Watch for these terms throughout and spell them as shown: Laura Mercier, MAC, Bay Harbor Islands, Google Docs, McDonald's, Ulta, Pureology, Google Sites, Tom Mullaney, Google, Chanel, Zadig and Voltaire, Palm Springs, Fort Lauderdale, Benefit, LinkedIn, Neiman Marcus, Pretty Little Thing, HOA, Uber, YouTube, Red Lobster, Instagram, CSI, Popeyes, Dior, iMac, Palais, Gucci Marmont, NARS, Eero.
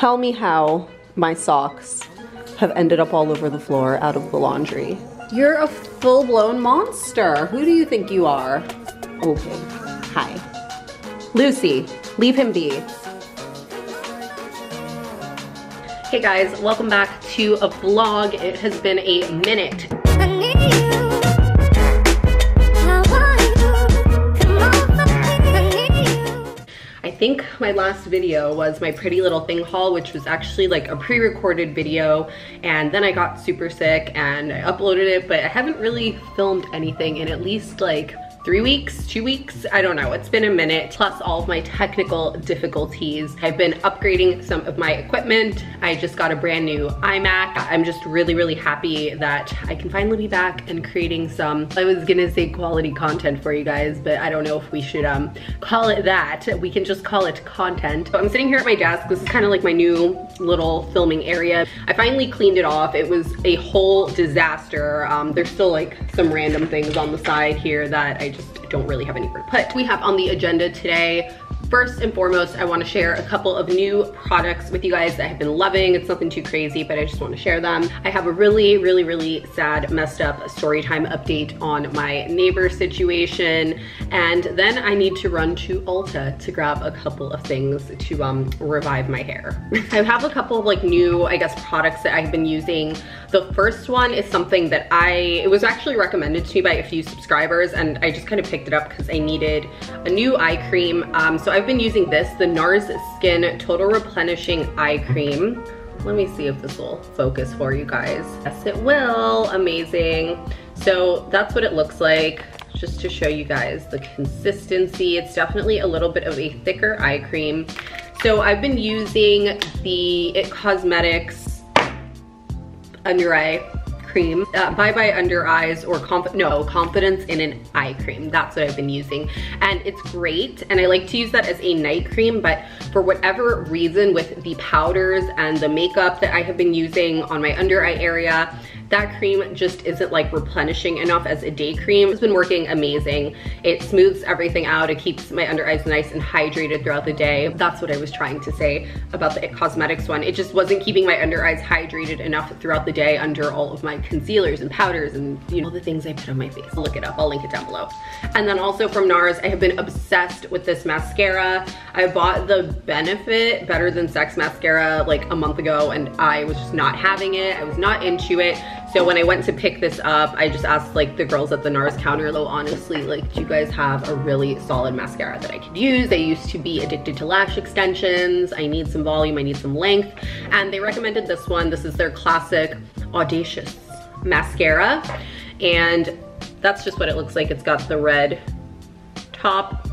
Tell me how my socks have ended up all over the floor out of the laundry. You're a full-blown monster. Who do you think you are? Okay, hi. Lucy, leave him be. Hey guys, welcome back to a vlog. It has been a minute. I think my last video was my Pretty Little Thing haul, which was actually like a pre-recorded video, and then I got super sick and I uploaded it, but I haven't really filmed anything in at least like 3 weeks, 2 weeks, I don't know, it's been a minute, plus all of my technical difficulties. I've been upgrading some of my equipment. I just got a brand new iMac. I'm just really, really happy that I can finally be back and creating some, I was gonna say quality content for you guys, but I don't know if we should call it that. We can just call it content. So I'm sitting here at my desk. This is kind of like my new little filming area. I finally cleaned it off. It was a whole disaster. There's still like some random things on the side here that I just don't really have anywhere to put. We have on the agenda today, first and foremost, I want to share a couple of new products with you guys that I have been loving. It's nothing too crazy, but I just want to share them. I have a really, really, really sad, messed up story time update on my neighbor situation. And then I need to run to Ulta to grab a couple of things to revive my hair. I have a couple of like new, I guess, products that I've been using. The first one is something that it was actually recommended to me by a few subscribers, and I just kind of picked it up because I needed a new eye cream. So I've been using this, the NARS Skin Total Replenishing Eye Cream. Let me see if this will focus for you guys. Yes, it will. Amazing. So that's what it looks like, just to show you guys the consistency. It's definitely a little bit of a thicker eye cream. So I've been using the It Cosmetics Under Eye Cream, Bye Bye Under Eyes, or Confidence in an Eye Cream. That's what I've been using, and it's great, and I like to use that as a night cream, but for whatever reason, with the powders and the makeup that I have been using on my under eye area, that cream just isn't like replenishing enough as a day cream. It's been working amazing. It smooths everything out. It keeps my under eyes nice and hydrated throughout the day. That's what I was trying to say about the It Cosmetics one. It just wasn't keeping my under eyes hydrated enough throughout the day under all of my concealers and powders and, you know, all the things I put on my face. I'll look it up, I'll link it down below. And then also from NARS, I have been obsessed with this mascara. I bought the Benefit Better Than Sex mascara like a month ago, and I was just not having it. I was not into it. So when I went to pick this up, I just asked like the girls at the NARS counter, though, honestly, like, do you guys have a really solid mascara that I could use? I used to be addicted to lash extensions. I need some volume, I need some length. And they recommended this one. This is their classic Audacious mascara. And that's just what it looks like. It's got the red top.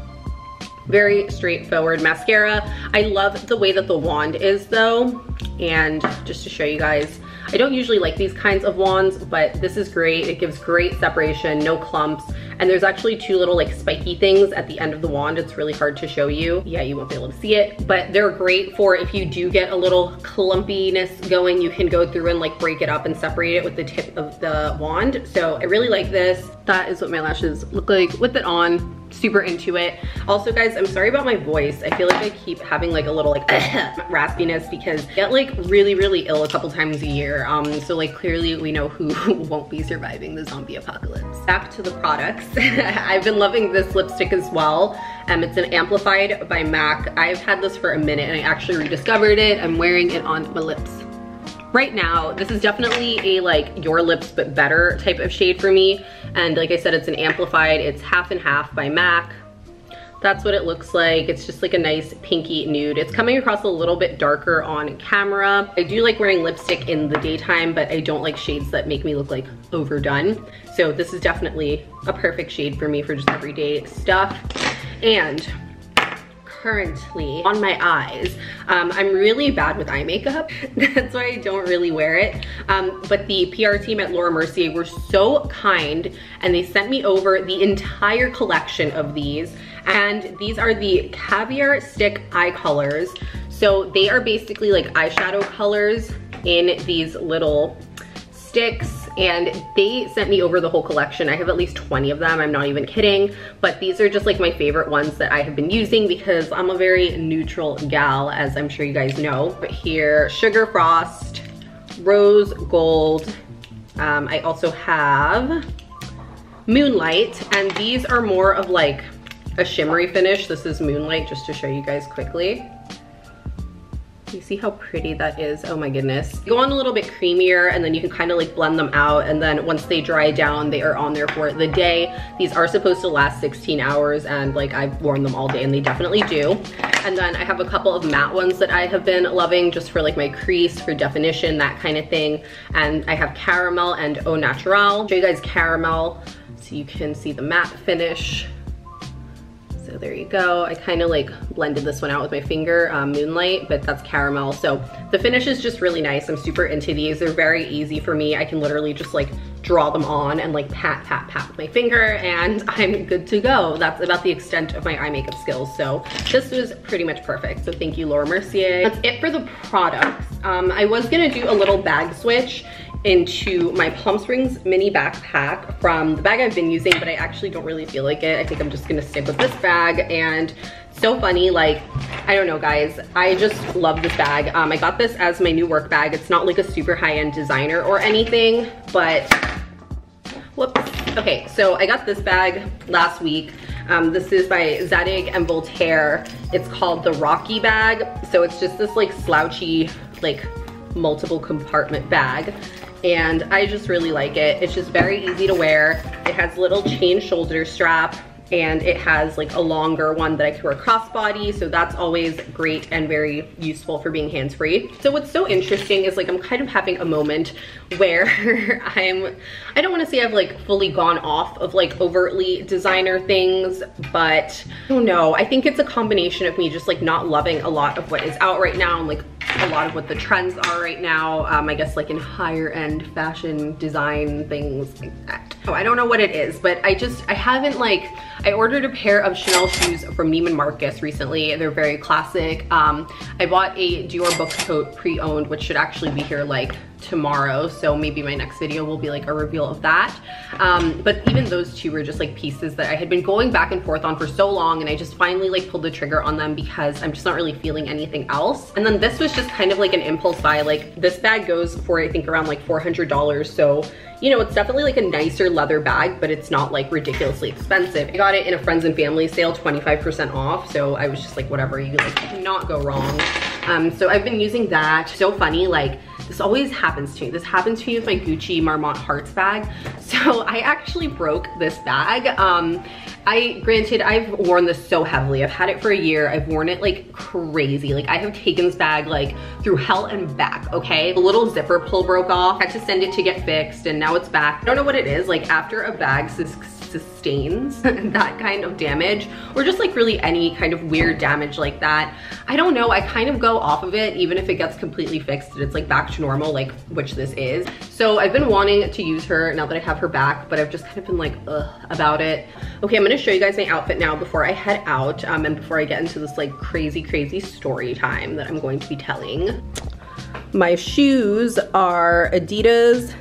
Very straightforward mascara. I love the way that the wand is, though. And just to show you guys, I don't usually like these kinds of wands, but this is great. It gives great separation, no clumps. And there's actually two little like spiky things at the end of the wand. It's really hard to show you. Yeah, you won't be able to see it, but they're great for if you do get a little clumpiness going, you can go through and like break it up and separate it with the tip of the wand. So I really like this. That is what my lashes look like with it on. Super into it. Also, guys, I'm sorry about my voice. I feel like I keep having like a little like raspiness because I get like really, really ill a couple times a year. So like clearly we know who won't be surviving the zombie apocalypse. Back to the products. I've been loving this lipstick as well. It's an Amplified by MAC. I've had this for a minute and I actually rediscovered it. I'm wearing it on my lips right now. This is definitely a like your lips but better type of shade for me. And like I said, it's an Amplified. It's half and half by MAC. That's what it looks like. It's just like a nice pinky nude. It's coming across a little bit darker on camera. I do like wearing lipstick in the daytime, but I don't like shades that make me look like overdone. So this is definitely a perfect shade for me for just everyday stuff. And currently on my eyes, I'm really bad with eye makeup. That's why I don't really wear it. But the PR team at Laura Mercier were so kind, and they sent me over the entire collection of these. And these are the Caviar Stick Eye Colors. So they are basically like eyeshadow colors in these little sticks, and they sent me over the whole collection. I have at least 20 of them, I'm not even kidding. But these are just like my favorite ones that I have been using because I'm a very neutral gal, as I'm sure you guys know. But here, Sugar Frost, Rose Gold. I also have Moonlight, and these are more of like a shimmery finish. This is Moonlight, just to show you guys quickly. You see how pretty that is? Oh my goodness. Go on a little bit creamier, and then you can kind of like blend them out, and then once they dry down, they are on there for the day. These are supposed to last 16 hours, and like I've worn them all day and they definitely do. And then I have a couple of matte ones that I have been loving just for like my crease, for definition, that kind of thing. And I have Caramel and Au Naturel. Show you guys Caramel so you can see the matte finish. So there you go. I kind of like blended this one out with my finger, Moonlight, but that's Caramel. So the finish is just really nice. I'm super into these. They're very easy for me. I can literally just like draw them on and like pat, pat, pat with my finger, and I'm good to go. That's about the extent of my eye makeup skills. So this was pretty much perfect. So thank you, Laura Mercier. That's it for the products. I was gonna do a little bag switch into my Palm Springs mini backpack from the bag I've been using, but I actually don't really feel like it. I think I'm just gonna stick with this bag. And so funny, like, I don't know guys, I just love this bag. I got this as my new work bag. It's not like a super high-end designer or anything, but whoops. Okay, so I got this bag last week. This is by Zadig and Voltaire. It's called the Rocky bag. So it's just this like slouchy, like multiple compartment bag. And I just really like it. It's just very easy to wear. It has a little chain shoulder strap, and it has like a longer one that I can wear crossbody, so that's always great and very useful for being hands-free. So what's so interesting is like I'm kind of having a moment where I don't want to say I've like fully gone off of like overtly designer things, but I don't know. I think it's a combination of me just like not loving a lot of what is out right now and like a lot of what the trends are right now, I guess like in higher end fashion design things like that. So I don't know what it is, but I haven't like, I ordered a pair of Chanel shoes from Neiman Marcus recently. They're very classic. I bought a Dior book tote pre-owned, which should actually be here like tomorrow, so maybe my next video will be like a reveal of that. But even those two were just like pieces that I had been going back and forth on for so long, and I just finally like pulled the trigger on them because I'm just not really feeling anything else. And then this was just kind of like an impulse buy. Like this bag goes for I think around like $400, so you know, it's definitely like a nicer leather bag, but it's not like ridiculously expensive. I got it in a friends and family sale, 25% off, so I was just like, whatever, you like cannot go wrong. So I've been using that. So funny, like this always happens to me. This happens to me with my Gucci Marmont Hearts bag. So I actually broke this bag. Granted, I've worn this so heavily. I've had it for a year. I've worn it like crazy. Like I have taken this bag like through hell and back, okay? The little zipper pull broke off. Had to send it to get fixed, and now it's back. I don't know what it is. Like after a bag sustains that kind of damage, or just like really any kind of weird damage like that, I don't know, I kind of go off of it. Even if it gets completely fixed and it's like back to normal, like which this is. So I've been wanting to use her now that I have her back, but I've just kind of been like ugh about it. Okay, I'm gonna show you guys my outfit now before I head out, and before I get into this like crazy story time that I'm going to be telling. My shoes are Adidas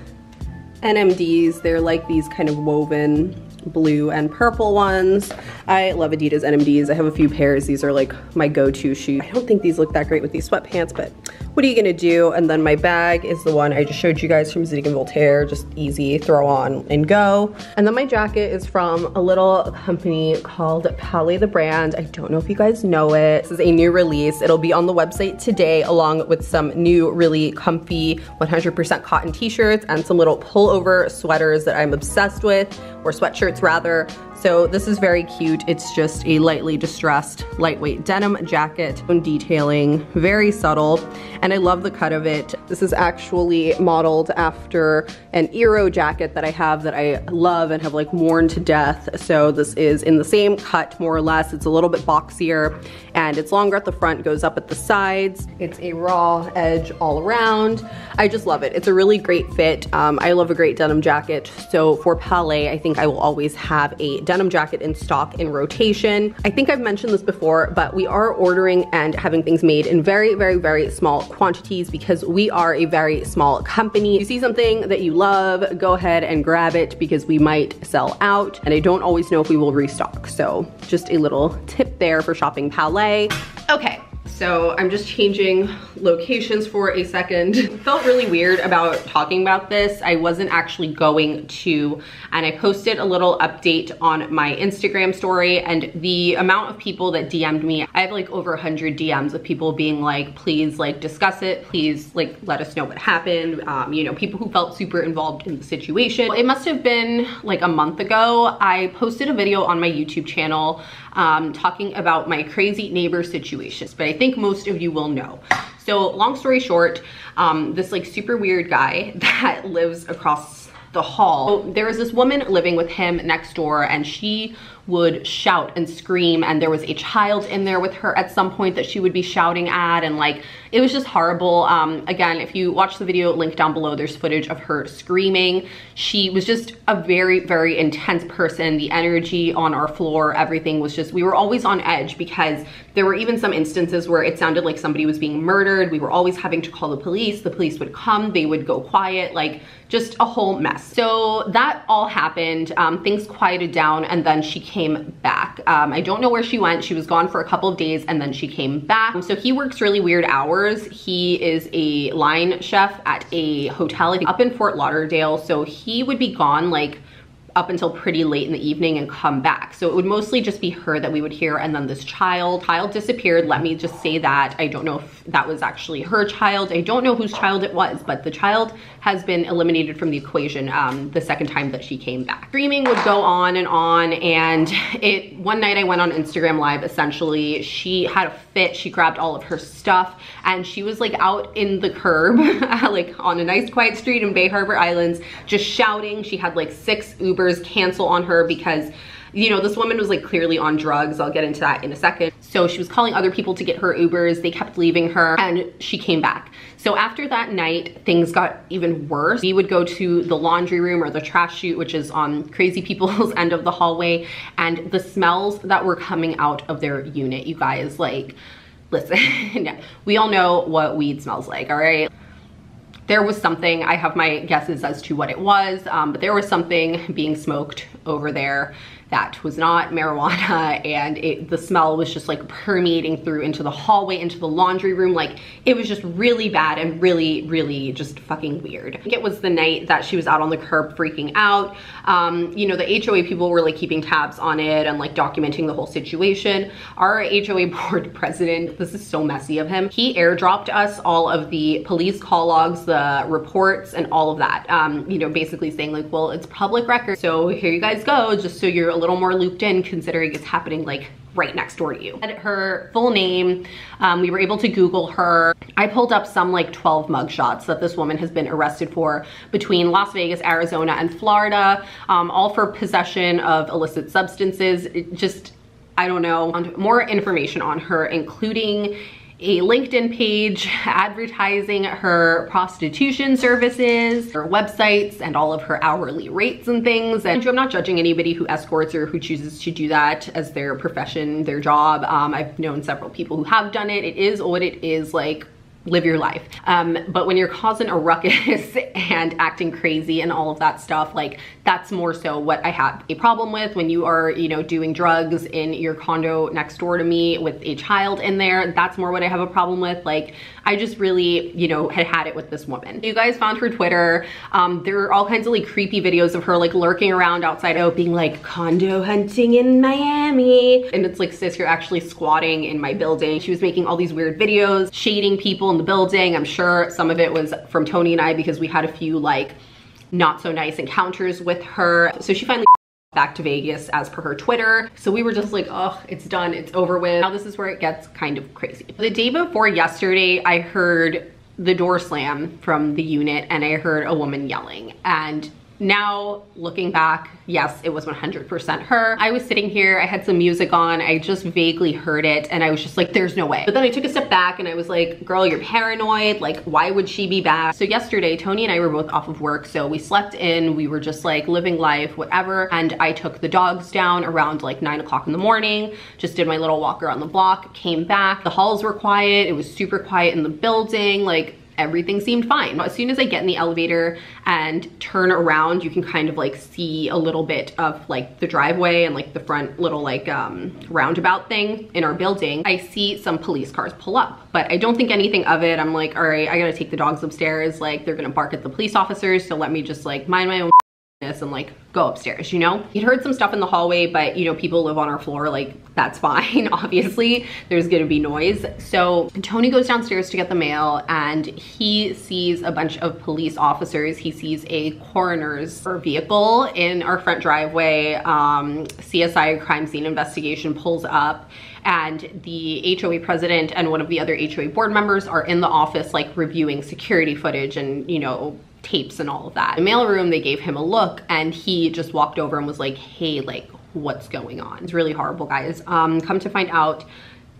NMDs. They're like these kind of woven blue and purple ones. I love Adidas NMDs. I have a few pairs. These are like my go-to shoes. I don't think these look that great with these sweatpants, but what are you gonna do? And then my bag is the one I just showed you guys from Zadig & Voltaire. Just easy, throw on and go. And then my jacket is from a little company called Palais, the brand. I don't know if you guys know it. This is a new release. It'll be on the website today, along with some new really comfy 100% cotton t-shirts and some little pullover sweaters that I'm obsessed with, or sweatshirts rather. So this is very cute. It's just a lightly distressed, lightweight denim jacket. Detailing, very subtle, and I love the cut of it. This is actually modeled after an Eero jacket that I have that I love and have like worn to death. So this is in the same cut, more or less. It's a little bit boxier, and it's longer at the front, goes up at the sides. It's a raw edge all around. I just love it. It's a really great fit. I love a great denim jacket. So for Palais, I think I will always have a denim jacket in stock in rotation. I think I've mentioned this before, but we are ordering and having things made in very, very, very small quantities because we are a very small company. You see something that you love, go ahead and grab it because we might sell out, and I don't always know if we will restock. So just a little tip there for shopping Palais. Okay. So I'm just changing locations for a second. I felt really weird about talking about this. I wasn't actually going to, and I posted a little update on my Instagram story, and the amount of people that DM'd me, I have like over 100 DMs of people being like, please like discuss it. Please like let us know what happened. You know, people who felt super involved in the situation. It must have been like a month ago. I posted a video on my YouTube channel talking about my crazy neighbor situations, but I think most of you will know. So long story short, this like super weird guy that lives across the hall. So, there was this woman living with him next door, and she would shout and scream, and there was a child in there with her at some point that she would be shouting at, and like it was just horrible. Again, if you watch the video, link down below, there's footage of her screaming. She was just a very, very intense person. The energy on our floor, everything was just, we were always on edge because there were even some instances where it sounded like somebody was being murdered. We were always having to call the police. The police would come, they would go quiet, like just a whole mess. So that all happened, things quieted down, and then she came back. I don't know where she went. She was gone for a couple of days and then she came back. So he works really weird hours. He is a line chef at a hotel up in Fort Lauderdale. So he would be gone like up until pretty late in the evening and come back. So it would mostly just be her that we would hear, and then this child disappeared. Let me just say that. I don't know if that was actually her child. I don't know whose child it was, but the child has been eliminated from the equation the second time that she came back. Screaming would go on, and it, one night I went on Instagram Live, essentially. She had a fit, she grabbed all of her stuff, and she was like out in the curb, like on a nice quiet street in Bay Harbor Islands, just shouting. She had like 6 Uber cancel on her because, you know, this woman was like clearly on drugs. I'll get into that in a second. So she was calling other people to get her Ubers. They kept leaving her, and she came back. So after that night, things got even worse. We would go to the laundry room or the trash chute, which is on crazy people's end of the hallway, and the smells that were coming out of their unit, you guys, like, listen, we all know what weed smells like, all right? There was something, I have my guesses as to what it was, but there was something being smoked over there that was not marijuana, and the smell was just like permeating through into the hallway, into the laundry room. Like, it was just really bad and really, really just fucking weird. I think it was the night that she was out on the curb freaking out. You know, the HOA people were like keeping tabs on it and like documenting the whole situation. Our HOA board president, this is so messy of him, he airdropped us all of the police call logs, the reports, and all of that. You know, basically saying like, well, it's public record, so here you guys go, just so you're a little more looped in, considering it's happening like right next door to you. Her full name, we were able to Google her. I pulled up some like 12 mugshots that this woman has been arrested for between Las Vegas, Arizona, and Florida, all for possession of illicit substances. It just, I don't know. More information on her, including a LinkedIn page advertising her prostitution services, her websites, and all of her hourly rates and things. And I'm not judging anybody who escorts or who chooses to do that as their profession, their job. I've known several people who have done it. It is what it is, like, live your life. But when you're causing a ruckus and acting crazy and all of that stuff, like, that's more so what I have a problem with. When you are, you know, doing drugs in your condo next door to me with a child in there, that's more what I have a problem with. Like, I just really, you know, had it with this woman. You guys found her Twitter. There are all kinds of like creepy videos of her like lurking around outside, being like, condo hunting in Miami. And it's like, sis, you're actually squatting in my building. She was making all these weird videos, shading people in the building. I'm sure some of it was from Tony and I, because we had a few like not so nice encounters with her. So she finally back to Vegas as per her Twitter. So we were just like, oh, it's done, it's over with. Now this is where it gets kind of crazy. The day before yesterday, I heard the door slam from the unit, and I heard a woman yelling, and Now, looking back, yes, it was 100% her. I was sitting here, I had some music on, I just vaguely heard it, and I was just like, there's no way. But then I took a step back and I was like, girl, you're paranoid, like, why would she be back? So yesterday, Tony and I were both off of work, so we slept in, we were just like living life, whatever, and I took the dogs down around like 9 o'clock in the morning, just did my little walk around the block, came back, the halls were quiet, it was super quiet in the building, like, everything seemed fine. As soon as I get in the elevator and turn around, you can kind of like see a little bit of like the driveway and like the front little like roundabout thing in our building. I see some police cars pull up, but I don't think anything of it. I'm like, all right, I gotta take the dogs upstairs. Like, they're gonna bark at the police officers, so let me just like mind my own business and like go upstairs, you know? You'd heard some stuff in the hallway, but you know, people live on our floor, like, that's fine, obviously. There's gonna be noise. So Tony goes downstairs to get the mail and he sees a bunch of police officers. He sees a coroner's vehicle in our front driveway. CSI crime scene investigation pulls up and the HOA president and one of the other HOA board members are in the office, like reviewing security footage and, you know, tapes and all of that. In the mailroom, they gave him a look and he just walked over and was like, hey, like, what's going on? It's really horrible, guys. Come to find out,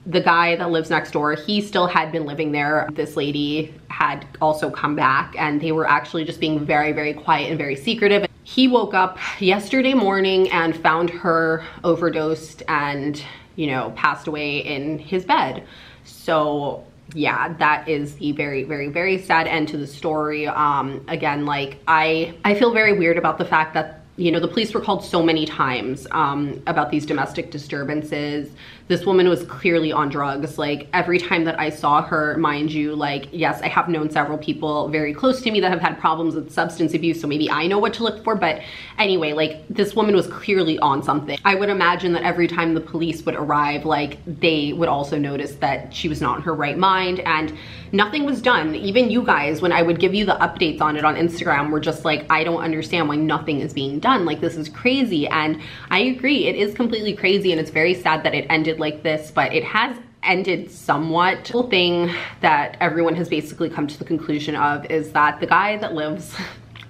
the guy that lives next door, he still had been living there. This lady had also come back and they were actually just being very, very quiet and very secretive. He woke up yesterday morning and found her overdosed and, you know, passed away in his bed. So yeah, that is the very, very, very sad end to the story. Again, like, I feel very weird about the fact that, you know, the police were called so many times about these domestic disturbances. This woman was clearly on drugs. Like, every time that I saw her, mind you, like, yes, I have known several people very close to me that have had problems with substance abuse, so maybe I know what to look for, but anyway, like, this woman was clearly on something. I would imagine that every time the police would arrive, like, they would also notice that she was not in her right mind, and nothing was done. Even you guys, when I would give you the updates on it on Instagram, were just like, I don't understand why nothing is being done. Like, this is crazy. And I agree, it is completely crazy, and it's very sad that it ended like this, but it has ended somewhat. The whole thing that everyone has basically come to the conclusion of is that the guy that lives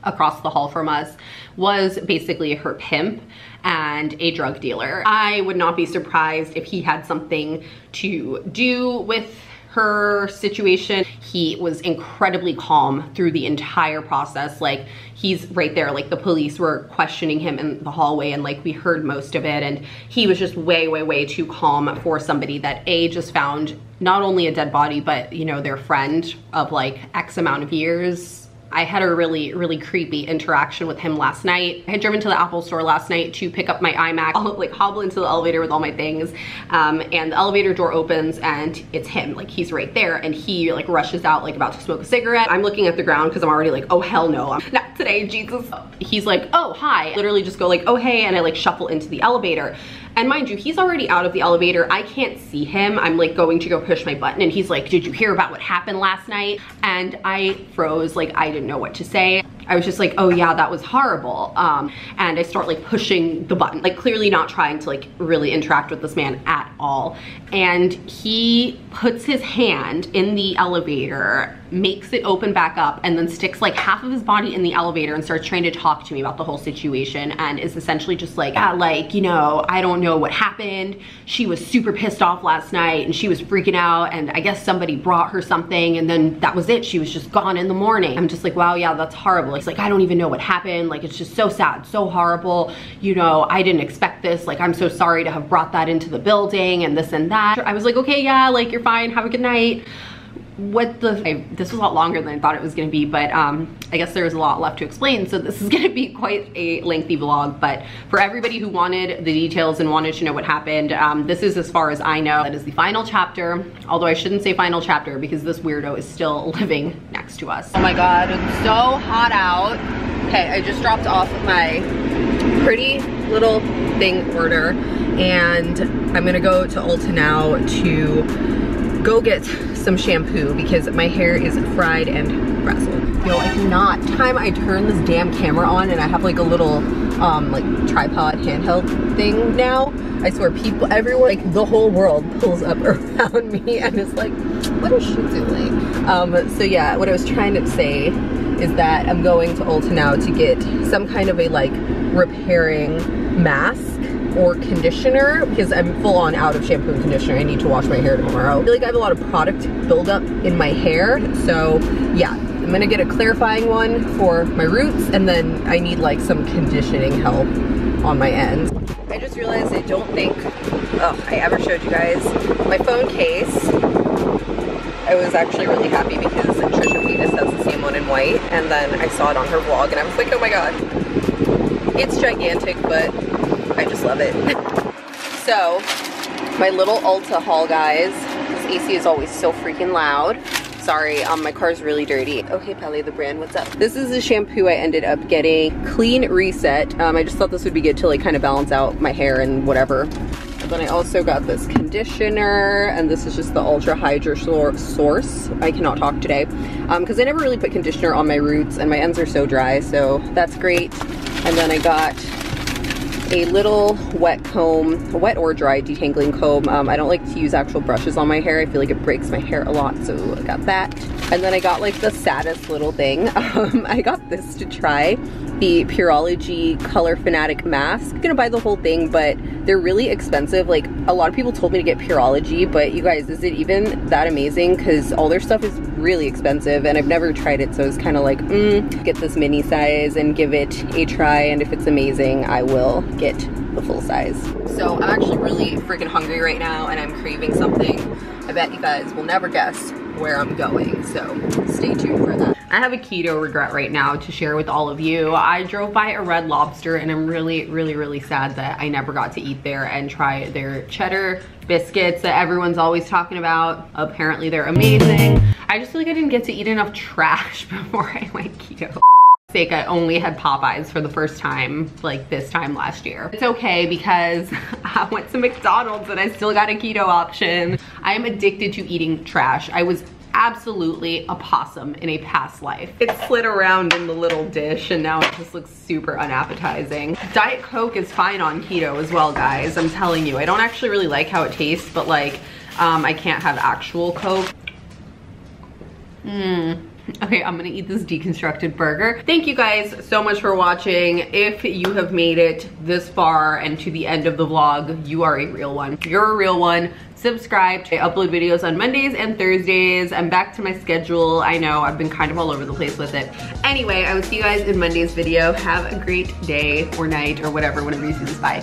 across the hall from us was basically her pimp and a drug dealer. I would not be surprised if he had something to do with her situation. He was incredibly calm through the entire process. Like, he's right there, like, the police were questioning him in the hallway and like we heard most of it, and he was just way, way, way too calm for somebody that A, just found not only a dead body, but, you know, their friend of like X amount of years. I had a really, really creepy interaction with him last night. I had driven to the Apple store last night to pick up my iMac. I'll like hobble into the elevator with all my things, and the elevator door opens and it's him. Like, he's right there, and he like rushes out, like about to smoke a cigarette. I'm looking at the ground because I'm already like, oh hell no, I'm not today, Jesus. He's like, oh hi. I literally just go like, oh hey, and I like shuffle into the elevator. And mind you, he's already out of the elevator. I can't see him. I'm like going to go push my button and he's like, did you hear about what happened last night? And I froze, like, I didn't know what to say. I was just like, oh yeah, that was horrible. And I start like pushing the button, like clearly not trying to like really interact with this man at all. And he puts his hand in the elevator, makes it open back up, and then sticks like half of his body in the elevator and starts trying to talk to me about the whole situation, and is essentially just like, yeah, like, you know, I don't know what happened. She was super pissed off last night and she was freaking out, and I guess somebody brought her something, and then that was it. She was just gone in the morning. I'm just like, wow, yeah, that's horrible. It's like, I don't even know what happened. Like, it's just so sad, so horrible. You know, I didn't expect this. Like, I'm so sorry to have brought that into the building and this and that. I was like, okay, yeah, like, you're fine. Have a good night. What the, this was a lot longer than I thought it was gonna be, but I guess there was a lot left to explain, so this is gonna be quite a lengthy vlog. But for everybody who wanted the details and wanted to know what happened, this is as far as I know. That is the final chapter, although I shouldn't say final chapter because this weirdo is still living next to us. Oh my god, it's so hot out. Okay, I just dropped off my Pretty Little Thing order, and I'm gonna go to Ulta now to go get some shampoo because my hair is fried and frazzled. Yo, I cannot. Time I turn this damn camera on and I have like a little like tripod handheld thing now. I swear, people everywhere, like the whole world pulls up around me and it's like, what is she doing? So yeah, what I was trying to say is that I'm going to Ulta now to get some kind of a like repairing mask or conditioner, because I'm full on out of shampoo and conditioner. I need to wash my hair tomorrow. I feel like I have a lot of product buildup in my hair, so yeah, I'm gonna get a clarifying one for my roots, and then I need like some conditioning help on my end. I just realized I don't think I ever showed you guys my phone case. I was actually really happy because Trisha Paytas has the same one in white, and then I saw it on her vlog and I was like, oh my god, it's gigantic, but I just love it. So, my little Ulta haul, guys. This AC is always so freaking loud. Sorry, my car's really dirty. Okay, Palais, the brand, what's up? This is the shampoo I ended up getting, Clean Reset. I just thought this would be good to like kind of balance out my hair and whatever. And then I also got this conditioner, and this is just the Ultra Hydra Source. I cannot talk today, because I never really put conditioner on my roots, and my ends are so dry, so that's great. And then I got a little wet comb, a wet or dry detangling comb. I don't like to use actual brushes on my hair. I feel like it breaks my hair a lot, so I got that. And then I got like the saddest little thing. I got this to try, the Pureology Color Fanatic mask. I'm gonna buy the whole thing, but they're really expensive. Like, a lot of people told me to get Pureology, but you guys, is it even that amazing? Because all their stuff is really expensive, and I've never tried it, so it's kind of like, get this mini size and give it a try, and if it's amazing, I will get the full size. So I'm actually really freaking hungry right now, and I'm craving something. I bet you guys will never guess where I'm going, so stay tuned for that. I have a keto regret right now to share with all of you. I drove by a Red Lobster, and I'm really sad that I never got to eat there and try their cheddar biscuits that everyone's always talking about. Apparently they're amazing. I just feel like I didn't get to eat enough trash before I went keto. I only had Popeyes for the first time like this time last year. It's okay because I went to McDonald's and I still got a keto option. I am addicted to eating trash. I was absolutely a possum in a past life. It slid around in the little dish and now it just looks super unappetizing. Diet Coke is fine on keto as well, guys. I'm telling you, I don't actually really like how it tastes, but like I can't have actual Coke. Okay, I'm gonna eat this deconstructed burger. Thank you guys so much for watching. If you have made it this far and to the end of the vlog, you are a real one. You're a real one. Subscribe. I upload videos on Mondays and Thursdays. I'm back to my schedule. I know I've been kind of all over the place with it. Anyway, I will see you guys in Monday's video. Have a great day or night or whatever, whenever you see this. Bye.